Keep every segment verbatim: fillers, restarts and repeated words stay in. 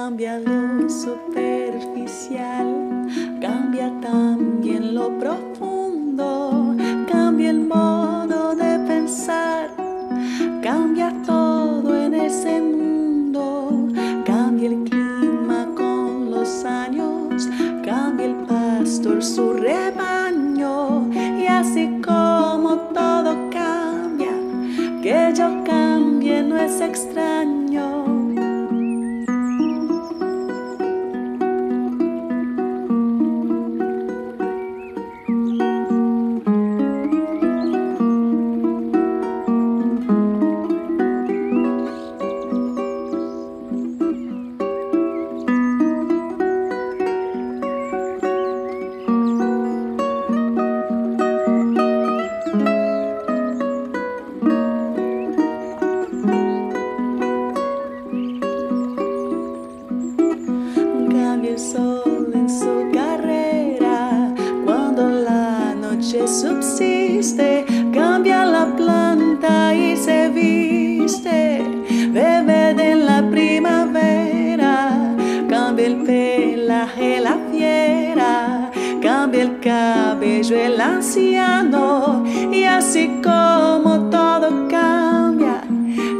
Cambia lo superficial, cambia también lo profundo, cambia el modo de pensar, cambia todo en ese mundo, cambia el clima con los años, cambia el pastor su rebaño, y así como todo cambia, que yo cambie no es extraño. Subsiste, cambia la planta y se viste de verde en la primavera, cambia el pelaje la fiera, cambia el cabello el anciano, y así como todo cambia,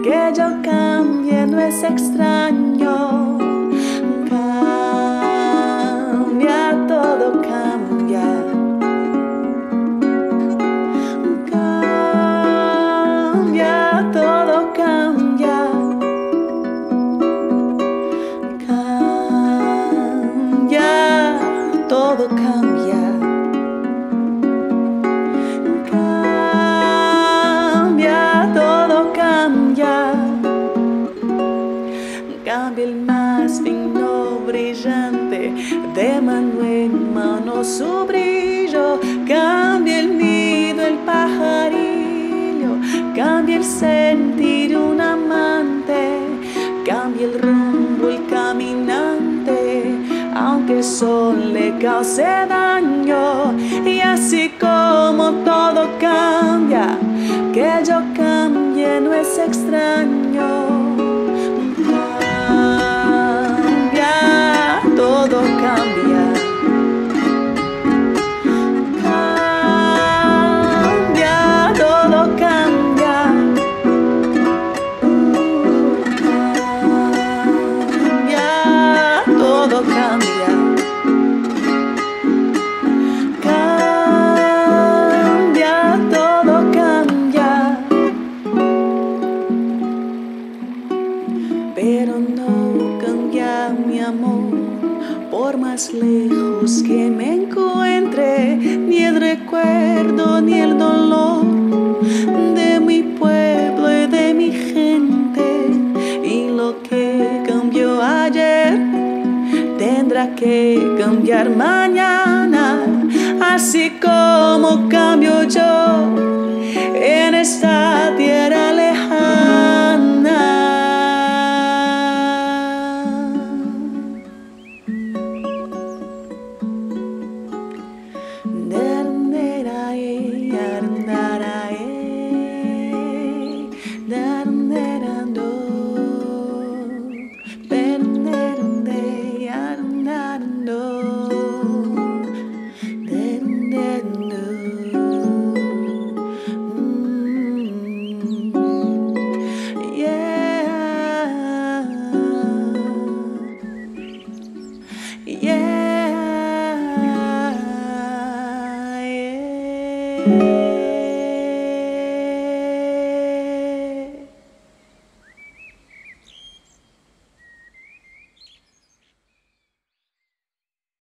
que yo cambie no es extraño. Cambia, todo cambia. Todo cambia, cambia, todo cambia, cambia el más fino brillante de mano en mano su brillo, cambia el nido el pajarillo, cambia el sentir un amante, cambia el rumbo el caminante, aunque el sol le cause daño, y así como todo cambia, que yo cambie no es extraño. Cambia, todo cambia. Cambia, todo cambia. Cambia, todo cambia. Pero no cambia mi amor, por más lejos que me encuentre, ni el recuerdo ni el dolor de mi pueblo y de mi gente. Y lo que cambió ayer tendrá que cambiar mañana, así como cambio yo en esta tierra lejana.